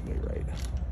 pathway right.